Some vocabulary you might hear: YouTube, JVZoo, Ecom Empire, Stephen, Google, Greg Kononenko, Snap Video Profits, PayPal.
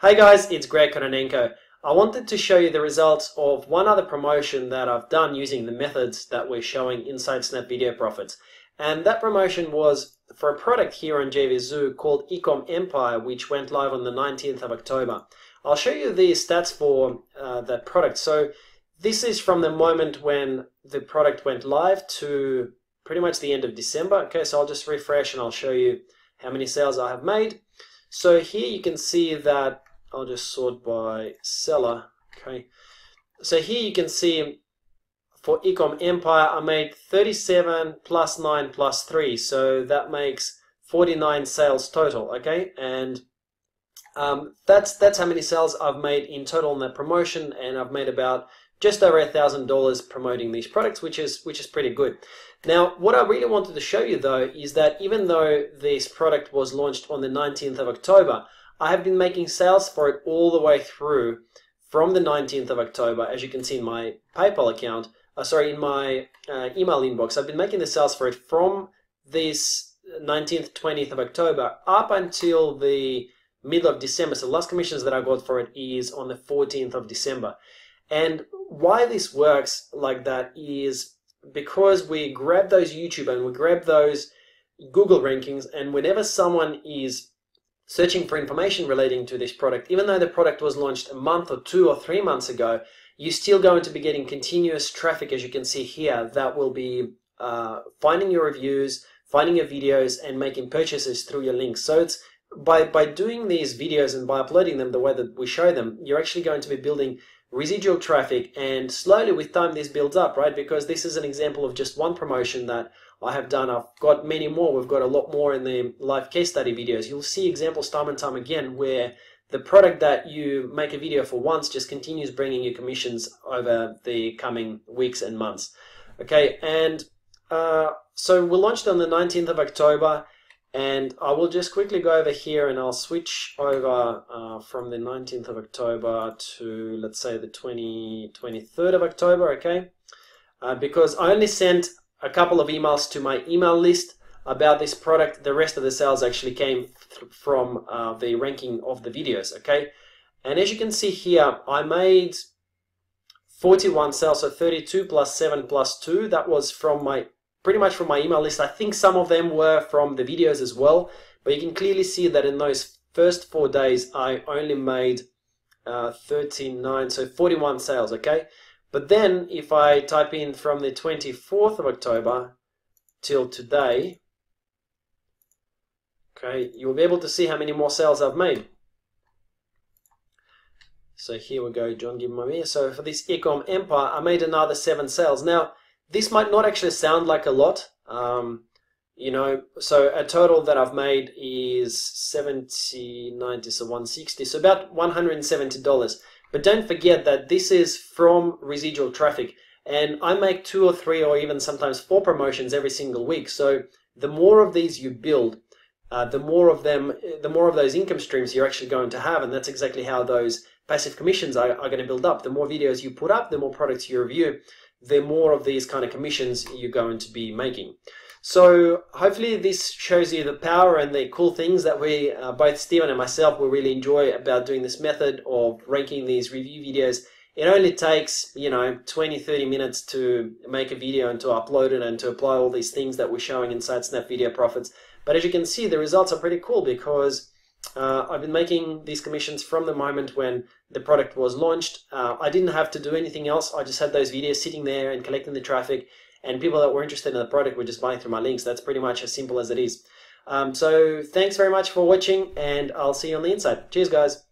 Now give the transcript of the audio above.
Hey guys, it's Greg Kononenko. I wanted to show you the results of one other promotion that I've done using the methods that we're showing inside Snap Video Profits. And that promotion was for a product here on JVZoo called Ecom Empire, which went live on the 19th of October. I'll show you the stats for that product. So this is from the moment when the product went live to pretty much the end of December. Okay, so I'll just refresh and I'll show you how many sales I have made. So here you can see that I'll just sort by seller. Okay, so here you can see for Ecom Empire I made 37 plus 9 plus 3, so that makes 49 sales total. Okay, and that's how many sales I've made in total in that promotion, and I've made about just over $1,000 promoting these products, which is pretty good. Now, what I really wanted to show you though is that even though this product was launched on the 19th of October, I have been making sales for it all the way through from the 19th of October, as you can see in my PayPal account, in my email inbox. I've been making the sales for it from this 19th, 20th of October up until the middle of December. So the last commissions that I got for it is on the 14th of December. And why this works like that is because we grab those YouTube and we grab those Google rankings, and whenever someone is searching for information relating to this product, even though the product was launched a month or 2 or 3 months ago, you're still going to be getting continuous traffic, as you can see here, that will be finding your reviews, finding your videos, and making purchases through your links. So it's by doing these videos and by uploading them the way that we show them, you're actually going to be building residual traffic, and slowly with time this builds up, right? Because this is an example of just one promotion that I have done. I've got many more. We've got a lot more in the live case study videos. You'll see examples time and time again where the product that you make a video for once just continues bringing you commissions over the coming weeks and months. Okay, and so we launched on the 19th of October, and I will just quickly go over here and I'll switch over from the 19th of October to, let's say, the 23rd of October, okay? Because I only sent a couple of emails to my email list about this product. The rest of the sales actually came from the ranking of the videos, okay? And as you can see here, I made 41 sales, so 32 plus 7 plus 2. That was from my pretty much from my email list. I think some of them were from the videos as well, but you can clearly see that in those first 4 days I only made 39, so 41 sales, okay? But then if I type in from the 24th of October till today, okay, you'll be able to see how many more sales I've made. So here we go, John, give me. So for this Ecom Empire, I made another 7 sales. Now, this might not actually sound like a lot, you know, so a total that I've made is 70, 90, so 160, so about $170. But don't forget that this is from residual traffic, and I make 2 or 3 or even sometimes 4 promotions every single week. So the more of these you build, the more of those income streams you're actually going to have, and that's exactly how those passive commissions are going to build up. The more videos you put up, the more products you review, the more of these kind of commissions you're going to be making. So hopefully this shows you the power and the cool things that we, both Stephen and myself, will really enjoy about doing this method of ranking these review videos. It only takes, you know, 20-30 minutes to make a video and to upload it and to apply all these things that we're showing inside Snap Video Profits. But as you can see, the results are pretty cool because I've been making these commissions from the moment when the product was launched. I didn't have to do anything else. I just had those videos sitting there and collecting the traffic, and people that were interested in the product were just buying through my links. That's pretty much as simple as it is. So thanks very much for watching, and I'll see you on the inside. Cheers, guys.